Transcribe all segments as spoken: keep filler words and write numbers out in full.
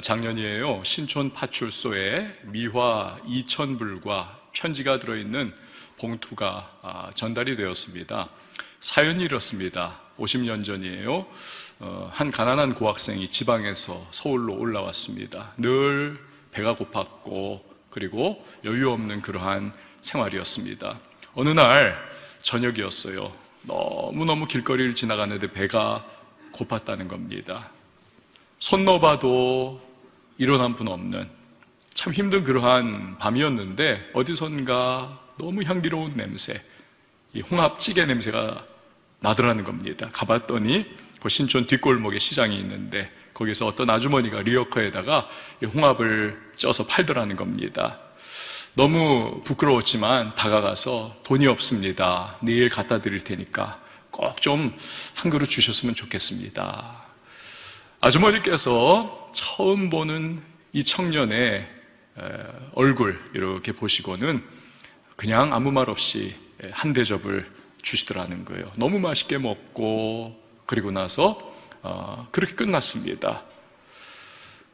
작년이에요. 신촌 파출소에 미화 이천 불과 편지가 들어있는 봉투가 전달이 되었습니다. 사연이 이렇습니다. 오십 년 전이에요. 한 가난한 고학생이 지방에서 서울로 올라왔습니다. 늘 배가 고팠고 그리고 여유 없는 그러한 생활이었습니다. 어느 날 저녁이었어요. 너무너무 길거리를 지나가는데 배가 고팠다는 겁니다. 손 넣어봐도 일어난 분 없는 참 힘든 그러한 밤이었는데 어디선가 너무 향기로운 냄새, 이 홍합찌개 냄새가 나더라는 겁니다. 가봤더니 그 신촌 뒷골목에 시장이 있는데 거기서 어떤 아주머니가 리어커에다가 이 홍합을 쪄서 팔더라는 겁니다. 너무 부끄러웠지만 다가가서 돈이 없습니다. 내일 갖다 드릴 테니까 꼭 좀 한 그릇 주셨으면 좋겠습니다. 아주머니께서 처음 보는 이 청년의 얼굴 이렇게 보시고는 그냥 아무 말 없이 한 대접을 주시더라는 거예요. 너무 맛있게 먹고 그리고 나서 그렇게 끝났습니다.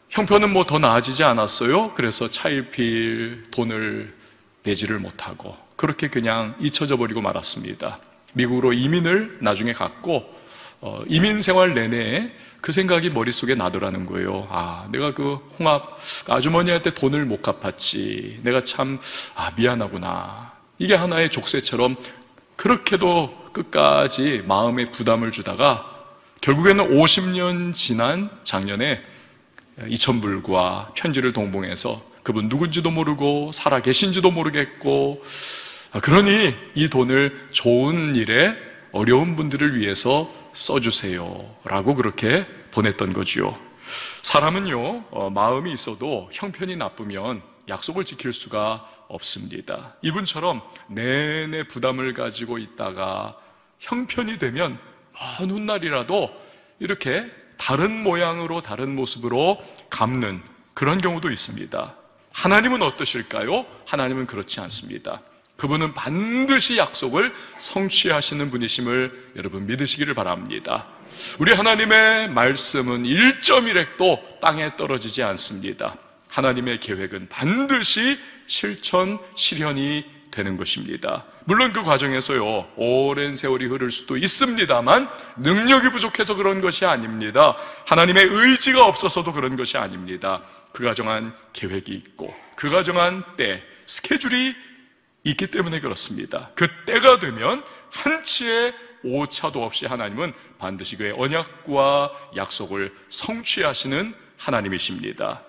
형편은 뭐 더 나아지지 않았어요. 그래서 차일피일 돈을 내지를 못하고 그렇게 그냥 잊혀져 버리고 말았습니다. 미국으로 이민을 나중에 갔고 어, 이민 생활 내내 그 생각이 머릿속에 나더라는 거예요. 아, 내가 그 홍합 아주머니한테 돈을 못 갚았지. 내가 참 아, 미안하구나. 이게 하나의 족쇄처럼 그렇게도 끝까지 마음에 부담을 주다가 결국에는 오십 년 지난 작년에 이천 불과 편지를 동봉해서 그분 누군지도 모르고 살아계신지도 모르겠고 아, 그러니 이 돈을 좋은 일에 어려운 분들을 위해서 써주세요 라고 그렇게 보냈던 거지요. 사람은요 어, 마음이 있어도 형편이 나쁘면 약속을 지킬 수가 없습니다. 이분처럼 내내 부담을 가지고 있다가 형편이 되면 어느 날이라도 이렇게 다른 모양으로 다른 모습으로 갚는 그런 경우도 있습니다. 하나님은 어떠실까요? 하나님은 그렇지 않습니다. 그분은 반드시 약속을 성취하시는 분이심을 여러분 믿으시기를 바랍니다. 우리 하나님의 말씀은 일 점 일 핵도 땅에 떨어지지 않습니다. 하나님의 계획은 반드시 실천, 실현이 되는 것입니다. 물론 그 과정에서요 오랜 세월이 흐를 수도 있습니다만 능력이 부족해서 그런 것이 아닙니다. 하나님의 의지가 없어서도 그런 것이 아닙니다. 그 가정한 계획이 있고 그 가정한 때, 스케줄이 있기 때문에 그렇습니다. 그 때가 되면 한치의 오차도 없이 하나님은 반드시 그의 언약과 약속을 성취하시는 하나님이십니다.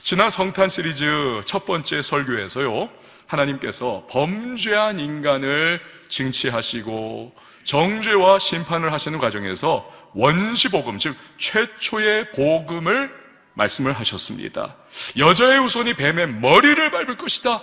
지난 성탄 시리즈 첫 번째 설교에서요 하나님께서 범죄한 인간을 징치하시고 정죄와 심판을 하시는 과정에서 원시복음, 즉 최초의 복음을 말씀을 하셨습니다. 여자의 후손이 뱀의 머리를 밟을 것이다.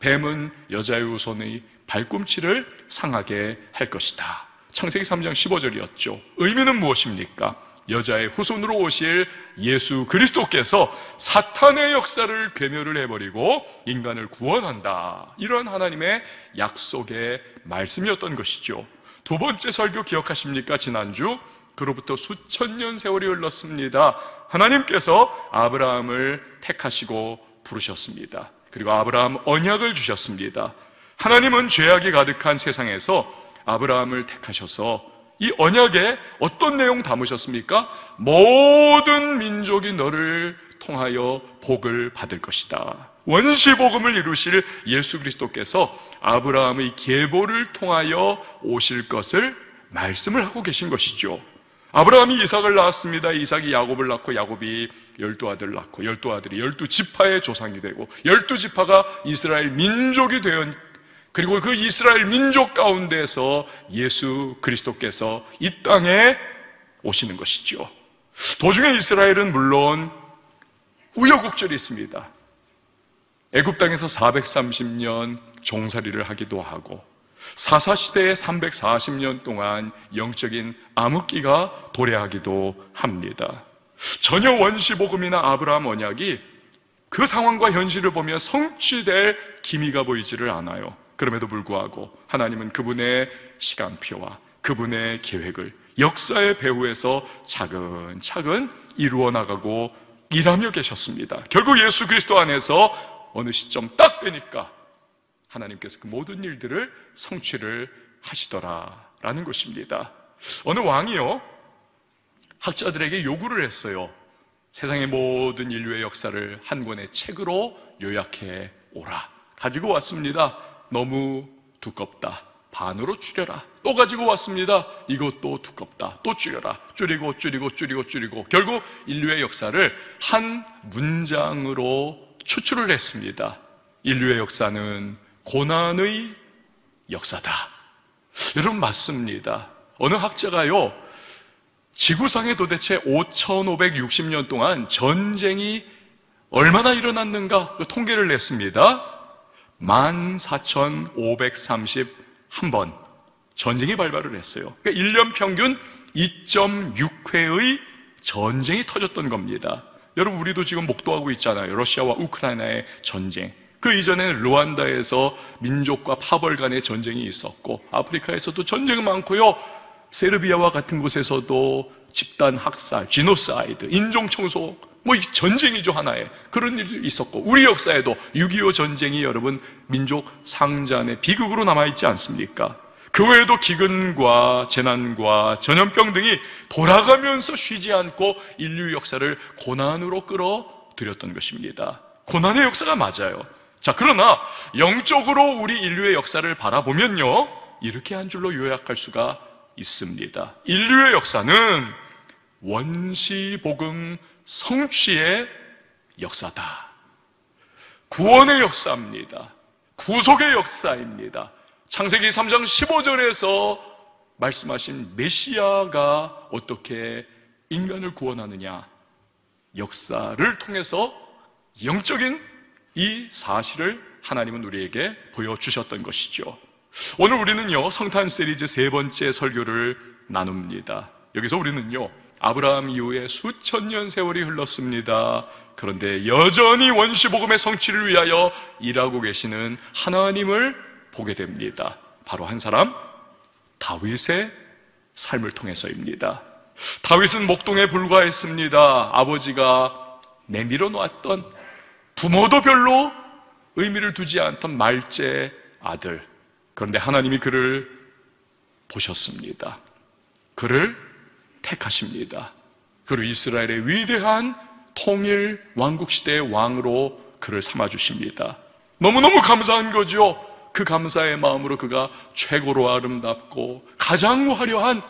뱀은 여자의 후손의 발꿈치를 상하게 할 것이다. 창세기 삼 장 십오 절이었죠. 의미는 무엇입니까? 여자의 후손으로 오실 예수 그리스도께서 사탄의 역사를 괴멸을 해버리고 인간을 구원한다. 이런 하나님의 약속의 말씀이었던 것이죠. 두 번째 설교 기억하십니까? 지난주 그로부터 수천 년 세월이 흘렀습니다. 하나님께서 아브라함을 택하시고 부르셨습니다. 그리고 아브라함 언약을 주셨습니다. 하나님은 죄악이 가득한 세상에서 아브라함을 택하셔서 이 언약에 어떤 내용 담으셨습니까? 모든 민족이 너를 통하여 복을 받을 것이다. 원시복음을 이루실 예수 그리스도께서 아브라함의 계보를 통하여 오실 것을 말씀을 하고 계신 것이죠. 아브라함이 이삭을 낳았습니다. 이삭이 야곱을 낳고 야곱이 열두 아들을 낳고 열두 아들이 열두 지파의 조상이 되고 열두 지파가 이스라엘 민족이 되었 그리고 그 이스라엘 민족 가운데서 예수 그리스도께서 이 땅에 오시는 것이죠. 도중에 이스라엘은 물론 우여곡절이 있습니다. 애굽 땅에서 사백삼십 년 종살이를 하기도 하고 사사 시대에 삼백사십 년 동안 영적인 암흑기가 도래하기도 합니다. 전혀 원시복음이나 아브라함 언약이 그 상황과 현실을 보며 성취될 기미가 보이지를 않아요. 그럼에도 불구하고 하나님은 그분의 시간표와 그분의 계획을 역사의 배후에서 차근차근 이루어 나가고 일하며 계셨습니다. 결국 예수 그리스도 안에서 어느 시점 딱 되니까 하나님께서 그 모든 일들을 성취를 하시더라라는 것입니다. 어느 왕이요, 학자들에게 요구를 했어요. 세상의 모든 인류의 역사를 한 권의 책으로 요약해 오라. 가지고 왔습니다. 너무 두껍다. 반으로 줄여라. 또 가지고 왔습니다. 이것도 두껍다. 또 줄여라. 줄이고 줄이고 줄이고 줄이고 결국 인류의 역사를 한 문장으로 추출을 했습니다. 인류의 역사는 고난의 역사다. 여러분 맞습니다. 어느 학자가요, 지구상에 도대체 오천오백육십 년 동안 전쟁이 얼마나 일어났는가 통계를 냈습니다. 만 사천오백삼십일 번 전쟁이 발발을 했어요. 그러니까 일 년 평균 이 점 육 회의 전쟁이 터졌던 겁니다. 여러분 우리도 지금 목도하고 있잖아요. 러시아와 우크라이나의 전쟁. 그 이전에는 르완다에서 민족과 파벌 간의 전쟁이 있었고, 아프리카에서도 전쟁이 많고요, 세르비아와 같은 곳에서도 집단 학살, 지노사이드, 인종청소, 뭐 전쟁이죠, 하나의. 그런 일도 있었고, 우리 역사에도 육이오 전쟁이 여러분 민족 상잔의 비극으로 남아있지 않습니까? 그 외에도 기근과 재난과 전염병 등이 돌아가면서 쉬지 않고 인류 역사를 고난으로 끌어들였던 것입니다. 고난의 역사가 맞아요. 자, 그러나 영적으로 우리 인류의 역사를 바라보면요, 이렇게 한 줄로 요약할 수가 있습니다. 인류의 역사는 원시 복음 성취의 역사다. 구원의 역사입니다. 구속의 역사입니다. 창세기 삼 장 십오 절에서 말씀하신 메시아가 어떻게 인간을 구원하느냐, 역사를 통해서 영적인 이 사실을 하나님은 우리에게 보여주셨던 것이죠. 오늘 우리는요, 성탄 시리즈 세 번째 설교를 나눕니다. 여기서 우리는요, 아브라함 이후에 수천 년 세월이 흘렀습니다. 그런데 여전히 원시 복음의 성취를 위하여 일하고 계시는 하나님을 보게 됩니다. 바로 한 사람, 다윗의 삶을 통해서입니다. 다윗은 목동에 불과했습니다. 아버지가 내밀어 놓았던, 부모도 별로 의미를 두지 않던 말째 아들. 그런데 하나님이 그를 보셨습니다. 그를 택하십니다. 그리고 이스라엘의 위대한 통일 왕국 시대의 왕으로 그를 삼아주십니다. 너무너무 감사한 거죠. 그 감사의 마음으로 그가 최고로 아름답고 가장 화려한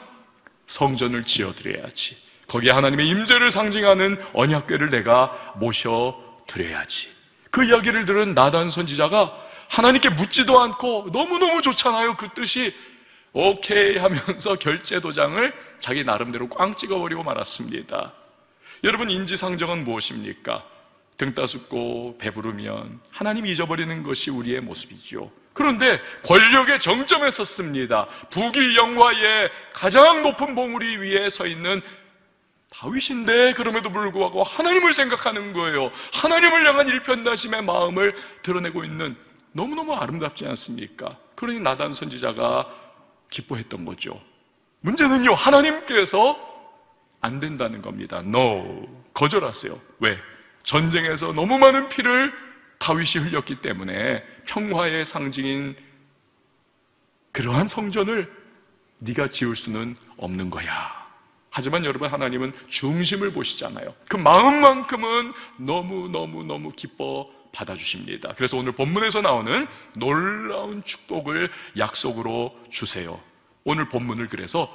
성전을 지어드려야지, 거기에 하나님의 임재를 상징하는 언약궤를 내가 모셔드려야지. 그 이야기를 들은 나단 선지자가 하나님께 묻지도 않고, 너무너무 좋잖아요, 그 뜻이. 오케이 하면서 결제 도장을 자기 나름대로 꽝 찍어버리고 말았습니다. 여러분, 인지상정은 무엇입니까? 등 따숩고 배부르면 하나님 잊어버리는 것이 우리의 모습이죠. 그런데 권력의 정점에 섰습니다. 부귀 영화의 가장 높은 봉우리 위에 서 있는 다윗인데, 그럼에도 불구하고 하나님을 생각하는 거예요. 하나님을 향한 일편단심의 마음을 드러내고 있는, 너무너무 아름답지 않습니까? 그러니 나단 선지자가 기뻐했던 거죠. 문제는요, 하나님께서 안 된다는 겁니다. No, 거절하세요. 왜? 전쟁에서 너무 많은 피를 다윗이 흘렸기 때문에 평화의 상징인 그러한 성전을 네가 지을 수는 없는 거야. 하지만 여러분, 하나님은 중심을 보시잖아요. 그 마음만큼은 너무너무너무 기뻐 받아주십니다. 그래서 오늘 본문에서 나오는 놀라운 축복을 약속으로 주세요. 오늘 본문을 그래서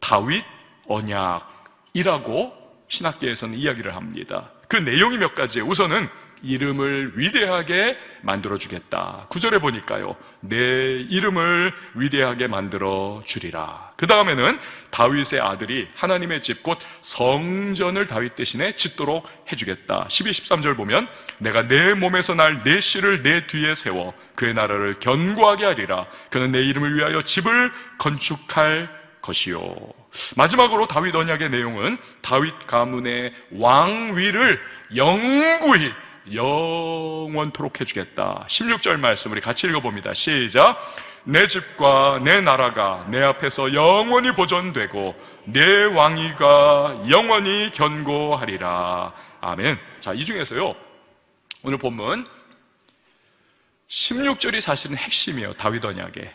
다윗 언약이라고 신학계에서는 이야기를 합니다. 그 내용이 몇 가지예요. 우선은 이름을 위대하게 만들어주겠다. 구 절에 보니까요, 내 이름을 위대하게 만들어주리라. 그 다음에는 다윗의 아들이 하나님의 집, 곧 성전을 다윗 대신에 짓도록 해주겠다. 십이, 십삼 절 보면, 내가 내 몸에서 날 내 씨를 내 뒤에 세워 그의 나라를 견고하게 하리라. 그는 내 이름을 위하여 집을 건축할 것이요. 마지막으로 다윗 언약의 내용은 다윗 가문의 왕위를 영구히 영원토록 해주겠다. 십육 절 말씀 우리 같이 읽어봅니다. 시작. 내 집과 내 나라가 내 앞에서 영원히 보존되고 내 왕위가 영원히 견고하리라. 아멘. 자, 이 중에서요 오늘 본문 십육 절이 사실은 핵심이에요. 다윗 언약에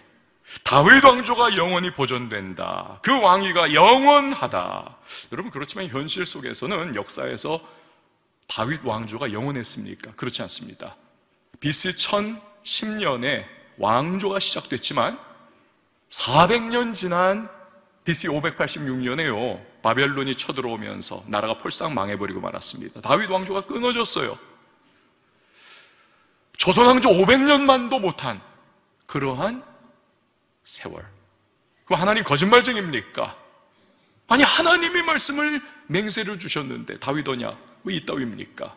다윗 왕조가 영원히 보존된다, 그 왕위가 영원하다. 여러분, 그렇지만 현실 속에서는, 역사에서 다윗 왕조가 영원했습니까? 그렇지 않습니다. 비씨 천십 년에 왕조가 시작됐지만 사백 년 지난 비씨 오백팔십육 년에요 바벨론이 쳐들어오면서 나라가 폴싹 망해버리고 말았습니다. 다윗 왕조가 끊어졌어요. 조선 왕조 오백 년만도 못한 그러한 세월. 그럼 하나님 거짓말쟁입니까? 아니, 하나님이 말씀을 맹세를 주셨는데 다윗 언약 왜 이따위입니까?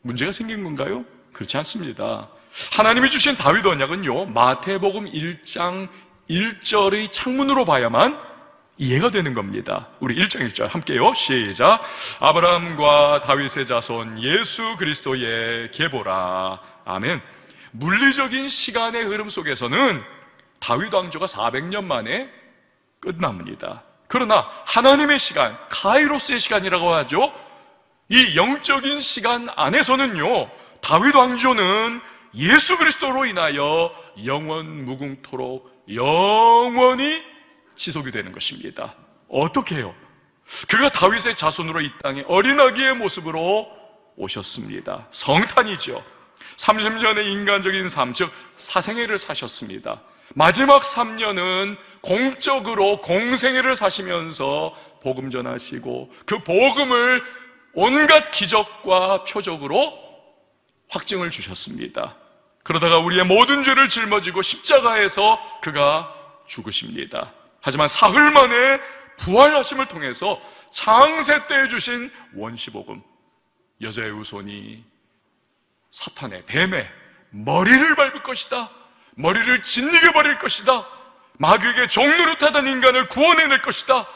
문제가 생긴 건가요? 그렇지 않습니다. 하나님이 주신 다윗 언약은요 마태복음 일 장 일 절의 창문으로 봐야만 이해가 되는 겁니다. 우리 일 장 일 절 함께요. 시작. 아브라함과 다윗의 자손 예수 그리스도의 계보라. 아멘. 물리적인 시간의 흐름 속에서는 다윗 왕조가 사백 년 만에 끝납니다. 그러나 하나님의 시간, 카이로스의 시간이라고 하죠. 이 영적인 시간 안에서는요 다윗 왕조는 예수 그리스도로 인하여 영원 무궁토록 영원히 지속이 되는 것입니다. 어떻게 해요? 그가 다윗의 자손으로 이 땅에 어린아기의 모습으로 오셨습니다. 성탄이죠. 삼십 년의 인간적인 삶, 즉 사생애를 사셨습니다. 마지막 삼 년은 공적으로 공생애를 사시면서 복음 전하시고 그 복음을 온갖 기적과 표적으로 확증을 주셨습니다. 그러다가 우리의 모든 죄를 짊어지고 십자가에서 그가 죽으십니다. 하지만 사흘 만에 부활하심을 통해서 창세 때에 주신 원시복음, 여자의 우손이 사탄의 뱀의 머리를 밟을 것이다, 머리를 짓이겨버릴 것이다, 마귀에게 종노릇하던 인간을 구원해낼 것이다,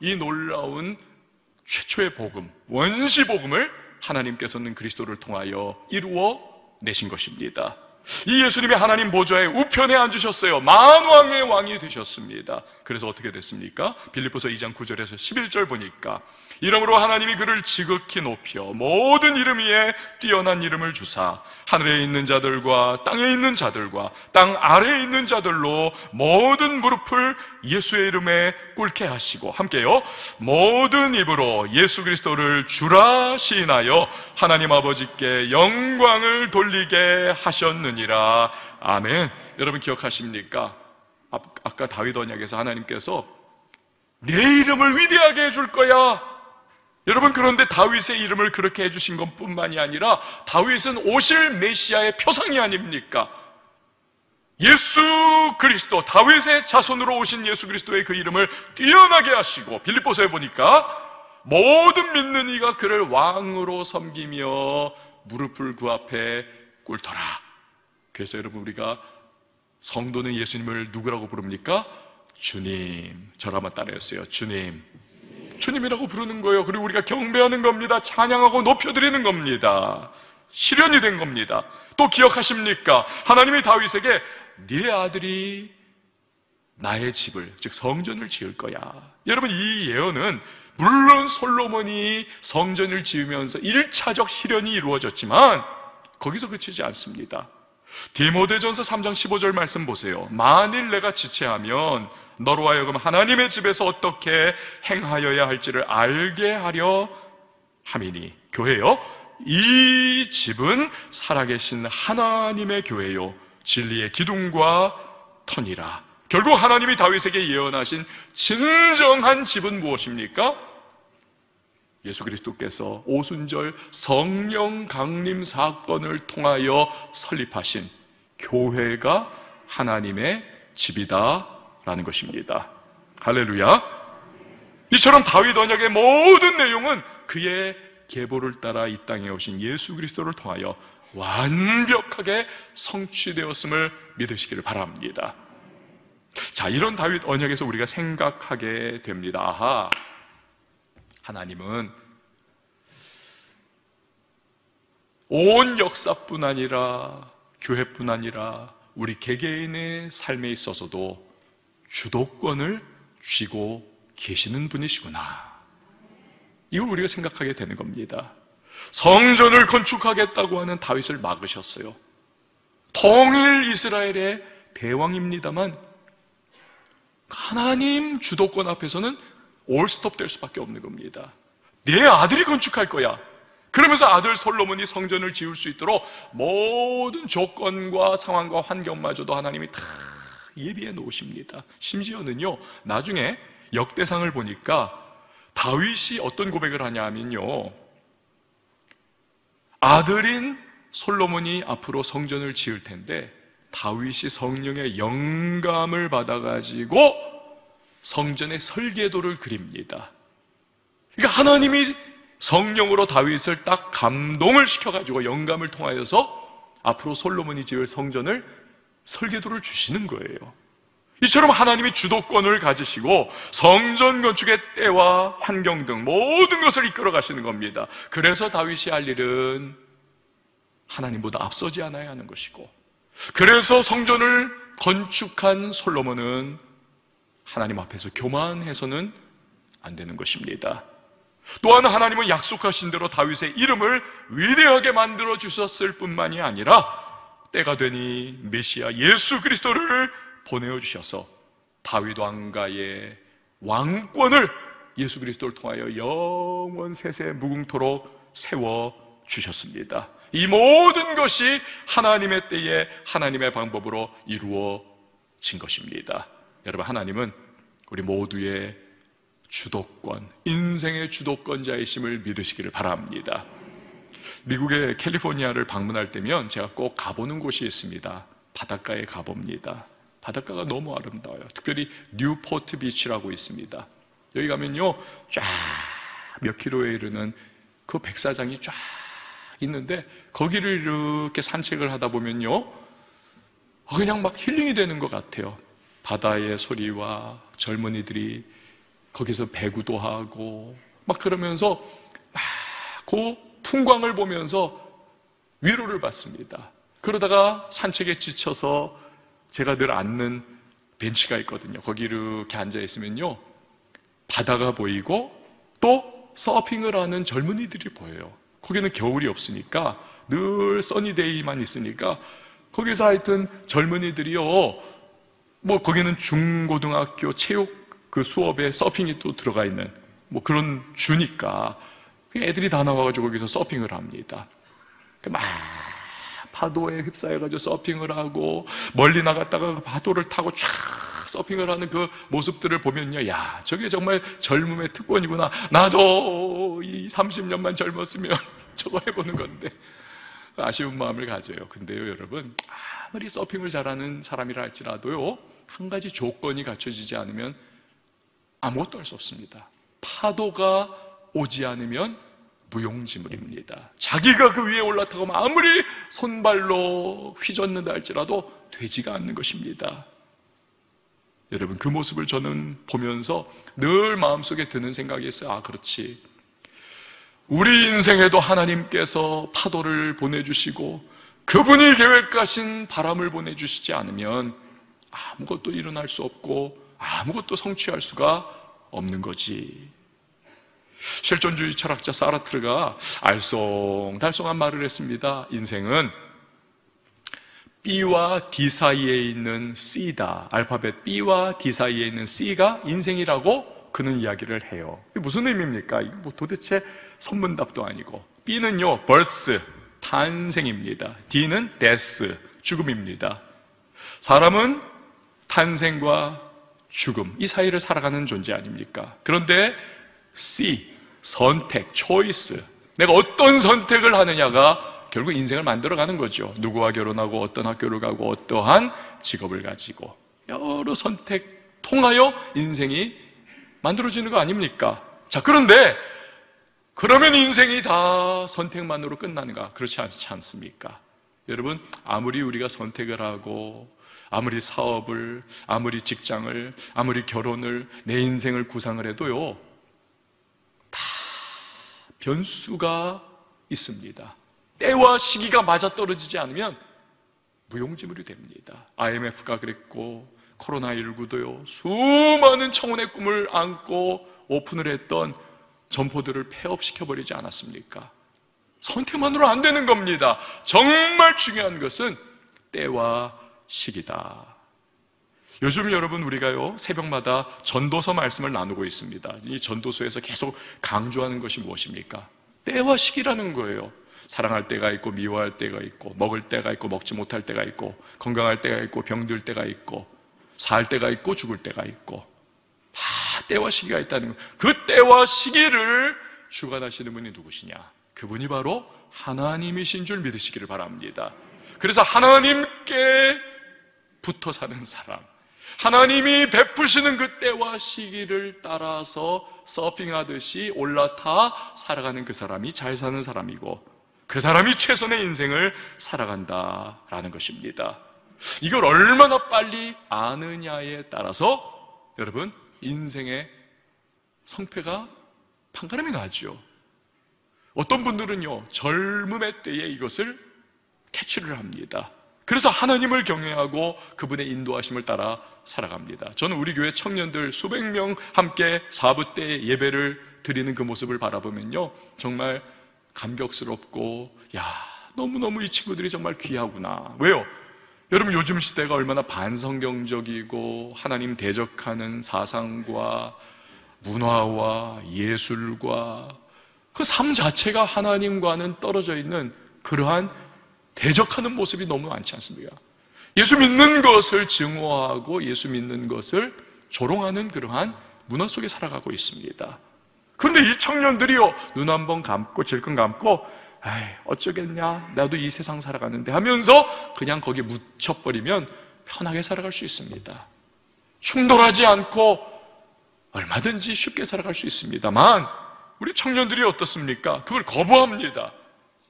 이 놀라운 최초의 복음, 원시복음을 하나님께서는 그리스도를 통하여 이루어 내신 것입니다. 이 예수님이 하나님 보좌의 우편에 앉으셨어요. 만왕의 왕이 되셨습니다. 그래서 어떻게 됐습니까? 빌립보서 이 장 구 절에서 십일 절 보니까 이름으로 하나님이 그를 지극히 높여 모든 이름 위에 뛰어난 이름을 주사 하늘에 있는 자들과 땅에 있는 자들과 땅 아래에 있는 자들로 모든 무릎을 예수의 이름에 꿇게 하시고, 함께요, 모든 입으로 예수 그리스도를 주라 시인하여 하나님 아버지께 영광을 돌리게 하셨느니라. 아멘. 여러분 기억하십니까? 아까 다윗 언약에서 하나님께서 내 이름을 위대하게 해줄 거야. 여러분, 그런데 다윗의 이름을 그렇게 해주신 것 뿐만이 아니라 다윗은 오실 메시아의 표상이 아닙니까? 예수 그리스도, 다윗의 자손으로 오신 예수 그리스도의 그 이름을 뛰어나게 하시고, 빌립보서에 보니까 모든 믿는 이가 그를 왕으로 섬기며 무릎을 그 앞에 꿇더라. 그래서 여러분, 우리가 성도는 예수님을 누구라고 부릅니까? 주님. 저를 한번 따라했어요. 주님. 주님이라고 부르는 거예요. 그리고 우리가 경배하는 겁니다. 찬양하고 높여드리는 겁니다. 실현이 된 겁니다. 또 기억하십니까? 하나님이 다윗에게 네 아들이 나의 집을, 즉 성전을 지을 거야. 여러분, 이 예언은 물론 솔로몬이 성전을 지으면서 일 차적 실현이 이루어졌지만 거기서 그치지 않습니다. 디모데전서 삼 장 십오 절 말씀 보세요. 만일 내가 지체하면 너로 하여금 하나님의 집에서 어떻게 행하여야 할지를 알게 하려 함이니, 교회요, 이 집은 살아계신 하나님의 교회요 진리의 기둥과 터니라. 결국 하나님이 다윗에게 예언하신 진정한 집은 무엇입니까? 예수 그리스도께서 오순절 성령 강림 사건을 통하여 설립하신 교회가 하나님의 집이다라는 것입니다. 할렐루야. 이처럼 다윗 언약의 모든 내용은 그의 계보를 따라 이 땅에 오신 예수 그리스도를 통하여 완벽하게 성취되었음을 믿으시기를 바랍니다. 자, 이런 다윗 언약에서 우리가 생각하게 됩니다. 아하, 하나님은 온 역사뿐 아니라 교회뿐 아니라 우리 개개인의 삶에 있어서도 주도권을 쥐고 계시는 분이시구나, 이걸 우리가 생각하게 되는 겁니다. 성전을 건축하겠다고 하는 다윗을 막으셨어요. 통일 이스라엘의 대왕입니다만 하나님 주도권 앞에서는 올스톱 될 수밖에 없는 겁니다. 내 아들이 건축할 거야. 그러면서 아들 솔로몬이 성전을 지을 수 있도록 모든 조건과 상황과 환경마저도 하나님이 다 예비해 놓으십니다. 심지어는요, 나중에 역대상을 보니까 다윗이 어떤 고백을 하냐 하면요, 아들인 솔로몬이 앞으로 성전을 지을 텐데 다윗이 성령의 영감을 받아가지고 성전의 설계도를 그립니다. 그러니까 하나님이 성령으로 다윗을 딱 감동을 시켜가지고 영감을 통하여서 앞으로 솔로몬이 지을 성전을 설계도를 주시는 거예요. 이처럼 하나님이 주도권을 가지시고 성전 건축의 때와 환경 등 모든 것을 이끌어 가시는 겁니다. 그래서 다윗이 할 일은 하나님보다 앞서지 않아야 하는 것이고, 그래서 성전을 건축한 솔로몬은 하나님 앞에서 교만해서는 안 되는 것입니다. 또한 하나님은 약속하신 대로 다윗의 이름을 위대하게 만들어 주셨을 뿐만이 아니라 때가 되니 메시아 예수 그리스도를 보내주셔서 다윗 왕가의 왕권을 예수 그리스도를 통하여 영원 세세 무궁토록 세워주셨습니다. 이 모든 것이 하나님의 때에 하나님의 방법으로 이루어진 것입니다. 여러분, 하나님은 우리 모두의 주도권, 인생의 주도권자이심을 믿으시기를 바랍니다. 미국의 캘리포니아를 방문할 때면 제가 꼭 가보는 곳이 있습니다. 바닷가에 가봅니다. 바닷가가 너무 아름다워요. 특별히 뉴포트 비치라고 있습니다. 여기 가면요, 쫙 몇 킬로에 이르는 그 백사장이 쫙 있는데 거기를 이렇게 산책을 하다 보면요, 그냥 막 힐링이 되는 것 같아요. 바다의 소리와 젊은이들이 거기서 배구도 하고 막 그러면서 막 그 풍광을 보면서 위로를 받습니다. 그러다가 산책에 지쳐서 제가 늘 앉는 벤치가 있거든요. 거기 이렇게 앉아있으면요, 바다가 보이고 또 서핑을 하는 젊은이들이 보여요. 거기는 겨울이 없으니까 늘 써니데이만 있으니까 거기서 하여튼 젊은이들이요, 뭐 거기는 중고등학교 체육 그 수업에 서핑이 또 들어가 있는 뭐 그런 주니까 애들이 다 나와가지고 거기서 서핑을 합니다. 막 파도에 휩싸여가지고 서핑을 하고 멀리 나갔다가 파도를 타고 촥 서핑을 하는 그 모습들을 보면요, 야, 저게 정말 젊음의 특권이구나. 나도 이 삼십 년만 젊었으면 저거 해보는 건데 아쉬운 마음을 가져요. 근데요, 여러분, 아무리 서핑을 잘하는 사람이라 할지라도요, 한 가지 조건이 갖춰지지 않으면 아무것도 할 수 없습니다. 파도가 오지 않으면 무용지물입니다. 자기가 그 위에 올라타고 아무리 손발로 휘젓는다 할지라도 되지가 않는 것입니다. 여러분, 그 모습을 저는 보면서 늘 마음속에 드는 생각이 있어요. 아, 그렇지, 우리 인생에도 하나님께서 파도를 보내주시고 그분이 계획하신 바람을 보내주시지 않으면 아무것도 일어날 수 없고 아무것도 성취할 수가 없는 거지. 실존주의 철학자 사르트르가 알쏭달쏭한 말을 했습니다. 인생은 B와 D 사이에 있는 C다. 알파벳 B와 D 사이에 있는 C가 인생이라고 그는 이야기를 해요. 이게 무슨 의미입니까? 이거 뭐 도대체 선문답도 아니고. B는요, birth, 탄생입니다. D는 death, 죽음입니다. 사람은 탄생과 죽음, 이 사이를 살아가는 존재 아닙니까? 그런데 C, 선택, choice, 내가 어떤 선택을 하느냐가 결국 인생을 만들어가는 거죠. 누구와 결혼하고 어떤 학교를 가고 어떠한 직업을 가지고 여러 선택 통하여 인생이 만들어지는 거 아닙니까? 자, 그런데 그러면 인생이 다 선택만으로 끝나는가? 그렇지 않지 않습니까? 여러분, 아무리 우리가 선택을 하고 아무리 사업을, 아무리 직장을, 아무리 결혼을, 내 인생을 구상을 해도요, 다 변수가 있습니다. 때와 시기가 맞아떨어지지 않으면 무용지물이 됩니다. 아이엠에프가 그랬고 코로나십구도요 수많은 청혼의 꿈을 안고 오픈을 했던 점포들을 폐업시켜버리지 않았습니까? 선택만으로 안 되는 겁니다. 정말 중요한 것은 때와 시기다. 요즘 여러분 우리가요 새벽마다 전도서 말씀을 나누고 있습니다. 이 전도서에서 계속 강조하는 것이 무엇입니까? 때와 시기라는 거예요. 사랑할 때가 있고 미워할 때가 있고 먹을 때가 있고 먹지 못할 때가 있고 건강할 때가 있고 병들 때가 있고 살 때가 있고 죽을 때가 있고 다 때와 시기가 있다는 거예요. 그 때와 시기를 주관하시는 분이 누구시냐? 그분이 바로 하나님이신 줄 믿으시기를 바랍니다. 그래서 하나님께 붙어 사는 사람, 하나님이 베푸시는 그 때와 시기를 따라서 서핑하듯이 올라타 살아가는 그 사람이 잘 사는 사람이고 그 사람이 최선의 인생을 살아간다라는 것입니다. 이걸 얼마나 빨리 아느냐에 따라서 여러분 인생의 성패가 판가름이 나죠. 어떤 분들은요 젊음의 때에 이것을 캐치를 합니다. 그래서 하나님을 경외하고 그분의 인도하심을 따라 살아갑니다. 저는 우리 교회 청년들 수백 명 함께 사부 때 예배를 드리는 그 모습을 바라보면요 정말 감격스럽고 야 너무너무 이 친구들이 정말 귀하구나. 왜요? 여러분 요즘 시대가 얼마나 반성경적이고 하나님 대적하는 사상과 문화와 예술과 그 삶 자체가 하나님과는 떨어져 있는 그러한 대적하는 모습이 너무 많지 않습니까? 예수 믿는 것을 증오하고 예수 믿는 것을 조롱하는 그러한 문화 속에 살아가고 있습니다. 그런데 이 청년들이요 눈 한 번 감고 질끈 감고 에이, 어쩌겠냐 나도 이 세상 살아가는데 하면서 그냥 거기에 묻혀버리면 편하게 살아갈 수 있습니다. 충돌하지 않고 얼마든지 쉽게 살아갈 수 있습니다만 우리 청년들이 어떻습니까? 그걸 거부합니다.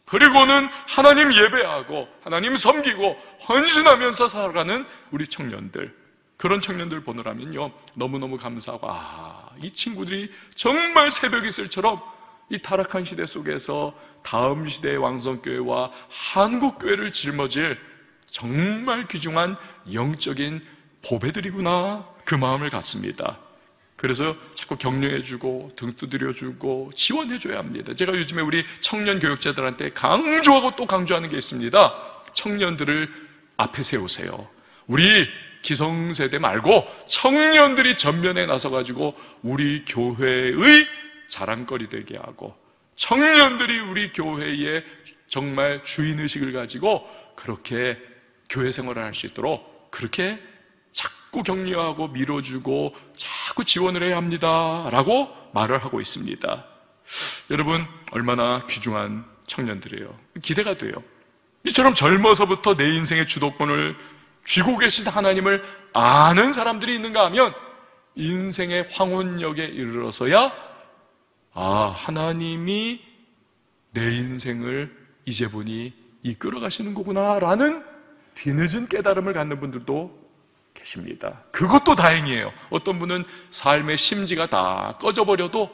그리고는 하나님 예배하고 하나님 섬기고 헌신하면서 살아가는 우리 청년들, 그런 청년들 보느라면요 너무너무 감사하고 아, 이 친구들이 정말 새벽 이슬처럼 이 타락한 시대 속에서 다음 시대의 왕성교회와 한국교회를 짊어질 정말 귀중한 영적인 보배들이구나 그 마음을 갖습니다. 그래서 자꾸 격려해주고 등 두드려주고 지원해줘야 합니다. 제가 요즘에 우리 청년 교육자들한테 강조하고 또 강조하는 게 있습니다. 청년들을 앞에 세우세요. 우리 기성세대 말고 청년들이 전면에 나서가지고 우리 교회의 자랑거리 되게 하고 청년들이 우리 교회의 정말 주인의식을 가지고 그렇게 교회 생활을 할 수 있도록 그렇게 자꾸 격려하고 밀어주고 자꾸 지원을 해야 합니다 라고 말을 하고 있습니다. 여러분 얼마나 귀중한 청년들이에요. 기대가 돼요. 이처럼 젊어서부터 내 인생의 주도권을 쥐고 계신 하나님을 아는 사람들이 있는가 하면 인생의 황혼역에 이르러서야 아 하나님이 내 인생을 이제 보니 이끌어 가시는 거구나 라는 뒤늦은 깨달음을 갖는 분들도 계십니다. 그것도 다행이에요. 어떤 분은 삶의 심지가 다 꺼져버려도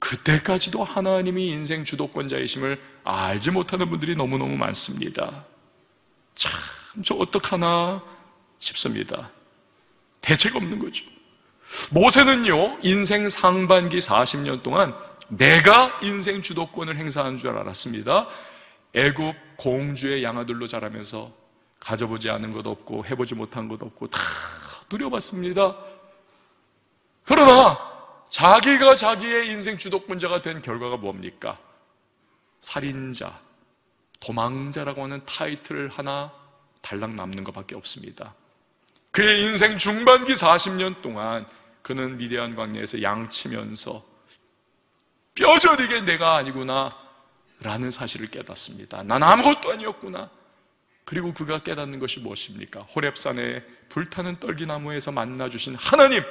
그때까지도 하나님이 인생 주도권자이심을 알지 못하는 분들이 너무너무 많습니다. 참 저 어떡하나 싶습니다. 대책 없는 거죠. 모세는요 인생 상반기 사십 년 동안 내가 인생 주도권을 행사한 줄 알았습니다. 애굽 공주의 양아들로 자라면서 가져보지 않은 것도 없고 해보지 못한 것도 없고 다 누려봤습니다. 그러나 자기가 자기의 인생 주도권자가 된 결과가 뭡니까? 살인자, 도망자라고 하는 타이틀을 하나 달랑 남는 것밖에 없습니다. 그의 인생 중반기 사십 년 동안 그는 미디안 광야에서 양치면서 뼈저리게 내가 아니구나 라는 사실을 깨닫습니다. 난 아무것도 아니었구나. 그리고 그가 깨닫는 것이 무엇입니까? 호렙산의 불타는 떨기나무에서 만나주신 하나님!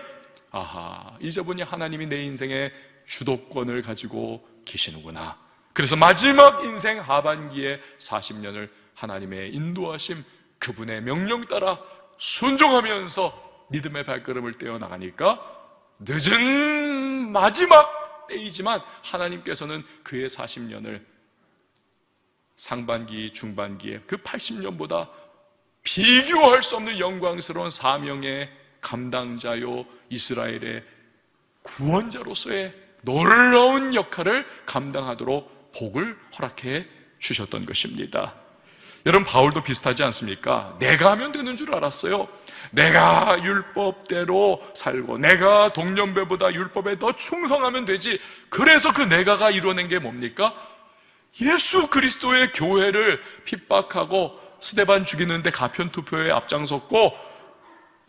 아하, 이제 보니 하나님이 내 인생의 주도권을 가지고 계시는구나. 그래서 마지막 인생 하반기에 사십 년을 하나님의 인도하심, 그분의 명령 따라 순종하면서 믿음의 발걸음을 떼어나가니까 늦은 마지막 때이지만 하나님께서는 그의 사십 년을 상반기, 중반기에 그 팔십 년보다 비교할 수 없는 영광스러운 사명의 감당자요 이스라엘의 구원자로서의 놀라운 역할을 감당하도록 복을 허락해 주셨던 것입니다. 여러분, 바울도 비슷하지 않습니까? 내가 하면 되는 줄 알았어요. 내가 율법대로 살고 내가 동년배보다 율법에 더 충성하면 되지. 그래서 그 내가가 이뤄낸 게 뭡니까? 예수 그리스도의 교회를 핍박하고 스데반 죽이는데 가편투표에 앞장섰고,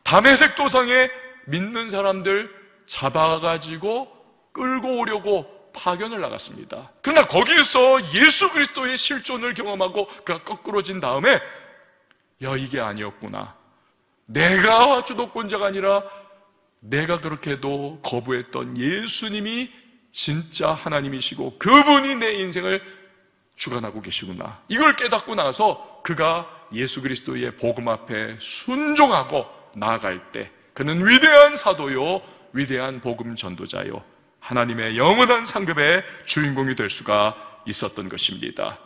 다메섹 도상에 믿는 사람들 잡아가지고 끌고 오려고 파견을 나갔습니다. 그러나 거기에서 예수 그리스도의 실존을 경험하고 그가 거꾸러진 다음에, 야, 이게 아니었구나, 내가 주도권자가 아니라 내가 그렇게도 거부했던 예수님이 진짜 하나님이시고 그분이 내 인생을 주관하고 계시구나, 이걸 깨닫고 나서 그가 예수 그리스도의 복음 앞에 순종하고 나아갈 때 그는 위대한 사도요, 위대한 복음 전도자요, 하나님의 영원한 상급의 주인공이 될 수가 있었던 것입니다.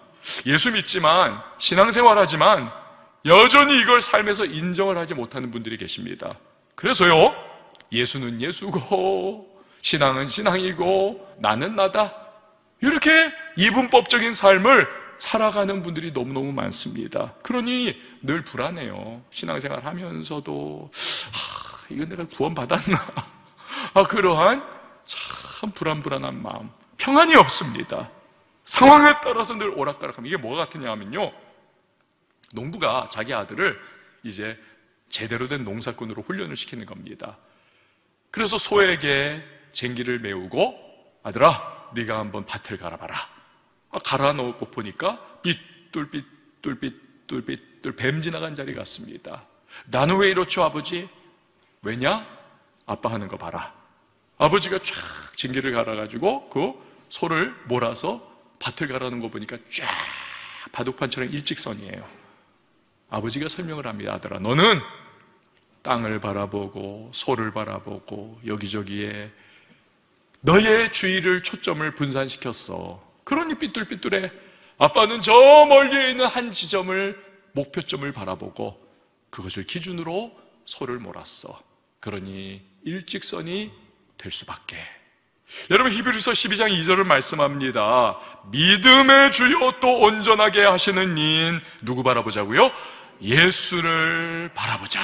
예수 믿지만, 신앙생활하지만 여전히 이걸 삶에서 인정을 하지 못하는 분들이 계십니다. 그래서요, 예수는 예수고 신앙은 신앙이고 나는 나다, 이렇게 이분법적인 삶을 살아가는 분들이 너무너무 많습니다. 그러니 늘 불안해요. 신앙생활 하면서도 아, 이거 내가 구원 받았나, 아, 그러한 참 불안불안한 마음, 평안이 없습니다. 상황에 따라서 늘 오락가락합니다. 이게 뭐가 같으냐 하면요, 농부가 자기 아들을 이제 제대로 된 농사꾼으로 훈련을 시키는 겁니다. 그래서 소에게 쟁기를 메우고, 아들아, 네가 한번 밭을 갈아봐라. 아, 갈아 놓고 보니까 삐뚤삐뚤삐뚤삐뚤 뱀 지나간 자리 같습니다. 나는 왜 이렇죠, 아버지? 왜냐? 아빠 하는 거 봐라. 아버지가 쫙 쟁기를 갈아가지고 그 소를 몰아서 밭을 갈아놓은 거 보니까 쫙 바둑판처럼 일직선이에요. 아버지가 설명을 합니다. 아들아, 너는 땅을 바라보고 소를 바라보고 여기저기에 너의 주의를, 초점을 분산시켰어. 그러니 삐뚤삐뚤해. 아빠는 저 멀리에 있는 한 지점을, 목표점을 바라보고 그것을 기준으로 소를 몰았어. 그러니 일직선이 될 수밖에. 여러분, 히브리서 십이 장 이 절을 말씀합니다. 믿음의 주요 또 온전하게 하시는 이인 누구 바라보자고요? 예수를 바라보자.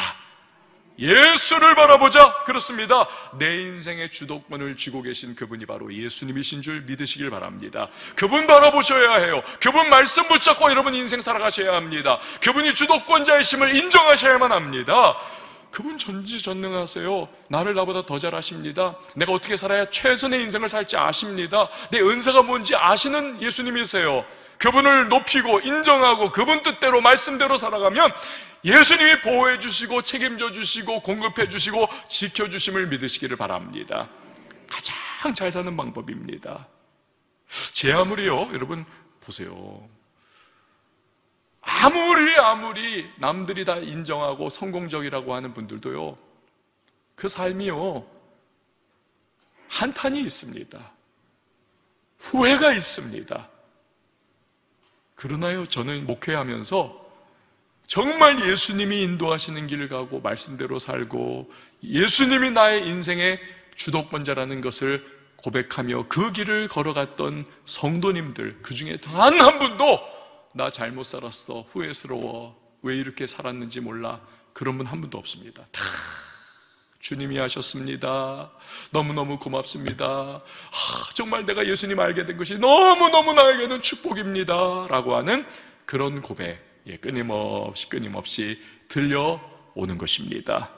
예수를 바라보자. 그렇습니다. 내 인생의 주도권을 쥐고 계신 그분이 바로 예수님이신 줄 믿으시길 바랍니다. 그분 바라보셔야 해요. 그분 말씀 붙잡고 여러분 인생 살아가셔야 합니다. 그분이 주도권자이심을 인정하셔야만 합니다. 그분 전지전능하세요. 나를 나보다 더 잘 아십니다. 내가 어떻게 살아야 최선의 인생을 살지 아십니다. 내 은사가 뭔지 아시는 예수님이세요. 그분을 높이고 인정하고 그분 뜻대로, 말씀대로 살아가면 예수님이 보호해 주시고 책임져 주시고 공급해 주시고 지켜주심을 믿으시기를 바랍니다. 가장 잘 사는 방법입니다. 제 아무리요, 여러분 보세요, 아무리 아무리 남들이 다 인정하고 성공적이라고 하는 분들도요, 그 삶이요, 한탄이 있습니다. 후회가 있습니다. 그러나요, 저는 목회하면서 정말 예수님이 인도하시는 길을 가고 말씀대로 살고 예수님이 나의 인생의 주도권자라는 것을 고백하며 그 길을 걸어갔던 성도님들, 그 중에 단 한 분도 나 잘못 살았어, 후회스러워, 왜 이렇게 살았는지 몰라, 그런 분 한 분도 없습니다. 다 주님이 하셨습니다. 너무너무 고맙습니다. 아, 정말 내가 예수님 알게 된 것이 너무너무 나에게는 축복입니다, 라고 하는 그런 고백, 예, 끊임없이 끊임없이 들려오는 것입니다.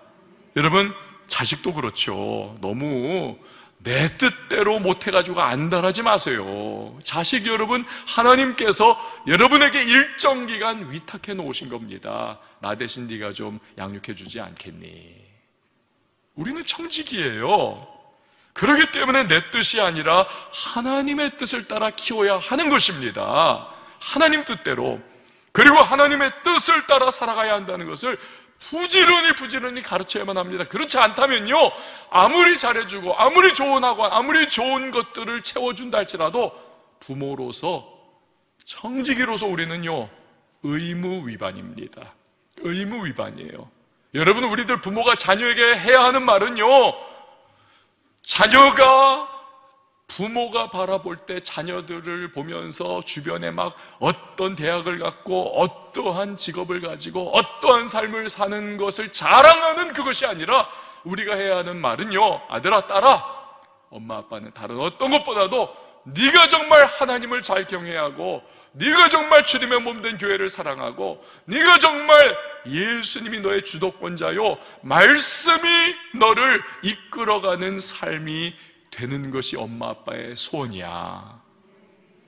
여러분, 자식도 그렇죠. 너무 내 뜻대로 못해가지고 안달하지 마세요. 자식 여러분, 하나님께서 여러분에게 일정 기간 위탁해 놓으신 겁니다. 나 대신 네가 좀 양육해 주지 않겠니? 우리는 청지기예요. 그렇기 때문에 내 뜻이 아니라 하나님의 뜻을 따라 키워야 하는 것입니다. 하나님 뜻대로, 그리고 하나님의 뜻을 따라 살아가야 한다는 것을 부지런히 부지런히 가르쳐야만 합니다. 그렇지 않다면요, 아무리 잘해주고 아무리 좋은 학원, 아무리 좋은 것들을 채워준다 할지라도 부모로서, 청지기로서 우리는요, 의무 위반입니다. 의무 위반이에요. 여러분, 우리들 부모가 자녀에게 해야 하는 말은요, 자녀가 부모가 바라볼 때 자녀들을 보면서 주변에 막 어떤 대학을 갖고 어떠한 직업을 가지고 어떠한 삶을 사는 것을 자랑하는 그것이 아니라 우리가 해야 하는 말은요, 아들아, 딸아, 엄마, 아빠는 다른 어떤 것보다도 네가 정말 하나님을 잘 경외하고 네가 정말 주님의 몸된 교회를 사랑하고 네가 정말 예수님이 너의 주도권자요 말씀이 너를 이끌어가는 삶이 되는 것이 엄마 아빠의 소원이야.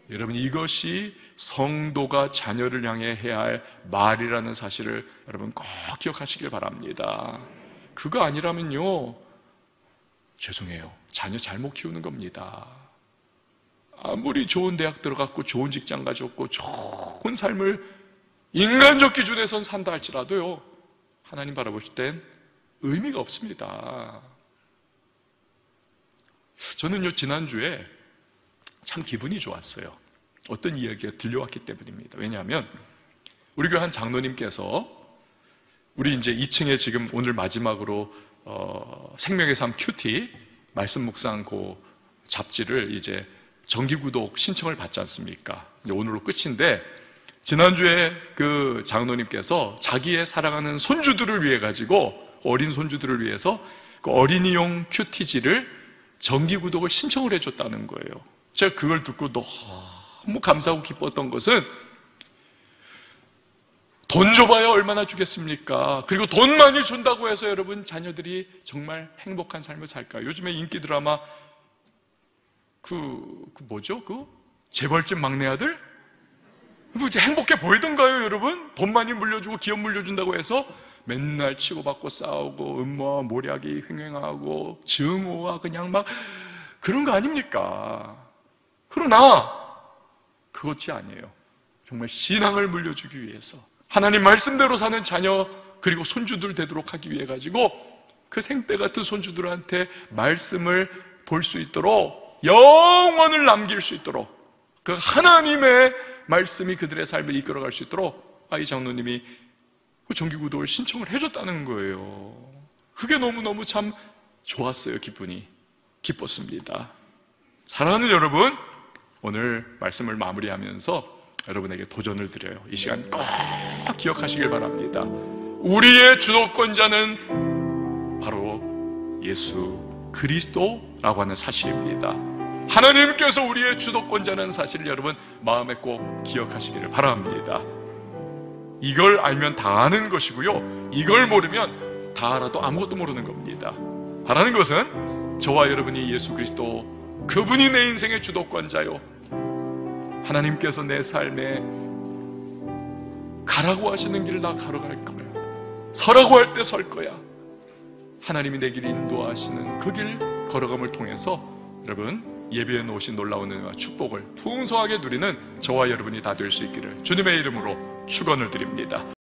여러분, 이것이 성도가 자녀를 향해 해야 할 말이라는 사실을 여러분 꼭 기억하시길 바랍니다. 그거 아니라면요, 죄송해요, 자녀 잘못 키우는 겁니다. 아무리 좋은 대학 들어갔고 좋은 직장 가졌고 좋은 삶을 인간적 기준에선 산다 할지라도요, 하나님 바라보실 땐 의미가 없습니다. 저는요, 지난주에 참 기분이 좋았어요. 어떤 이야기가 들려왔기 때문입니다. 왜냐하면 우리 교회 한 장로님께서, 우리 이제 이 층에 지금 오늘 마지막으로 어, 생명의 삶 큐티 말씀 묵상 그 잡지를 이제 정기구독 신청을 받지 않습니까? 오늘로 끝인데, 지난주에 그 장로님께서 자기의 사랑하는 손주들을 위해 가지고, 어린 손주들을 위해서 그 어린이용 큐티지를 정기구독을 신청을 해줬다는 거예요. 제가 그걸 듣고 너무 감사하고 기뻤던 것은, 돈 줘봐야 얼마나 주겠습니까? 그리고 돈 많이 준다고 해서 여러분 자녀들이 정말 행복한 삶을 살까요? 요즘에 인기 드라마 그, 그 뭐죠? 그 재벌집 막내 아들? 뭐 행복해 보이던가요, 여러분? 돈 많이 물려주고 기업 물려준다고 해서 맨날 치고받고 싸우고 음모와 모략이 횡행하고 증오와 그냥 막 그런 거 아닙니까? 그러나 그것이 아니에요. 정말 신앙을 물려주기 위해서 하나님 말씀대로 사는 자녀 그리고 손주들 되도록 하기 위해 가지고 그 생때 같은 손주들한테 말씀을 볼 수 있도록, 영원을 남길 수 있도록, 그 하나님의 말씀이 그들의 삶을 이끌어갈 수 있도록 아이 장로님이 그 정기구독을 신청을 해줬다는 거예요. 그게 너무너무 참 좋았어요. 기분이 기뻤습니다. 사랑하는 여러분, 오늘 말씀을 마무리하면서 여러분에게 도전을 드려요. 이 시간 꼭 기억하시길 바랍니다. 우리의 주도권자는 바로 예수 그리스도라고 하는 사실입니다. 하나님께서 우리의 주도권자는 사실을 여러분 마음에 꼭 기억하시기를 바랍니다. 이걸 알면 다 아는 것이고요, 이걸 모르면 다 알아도 아무것도 모르는 겁니다. 바라는 것은 저와 여러분이 예수 그리스도, 그분이 내 인생의 주도권자요, 하나님께서 내 삶에 가라고 하시는 길을 나 걸어갈 거야, 서라고 할 때 설 거야, 하나님이 내 길 인도하시는 그 길 걸어감을 통해서 여러분 예배에 놓으신 놀라운 은혜와 축복을 풍성하게 누리는 저와 여러분이 다 될 수 있기를 주님의 이름으로 축원을 드립니다.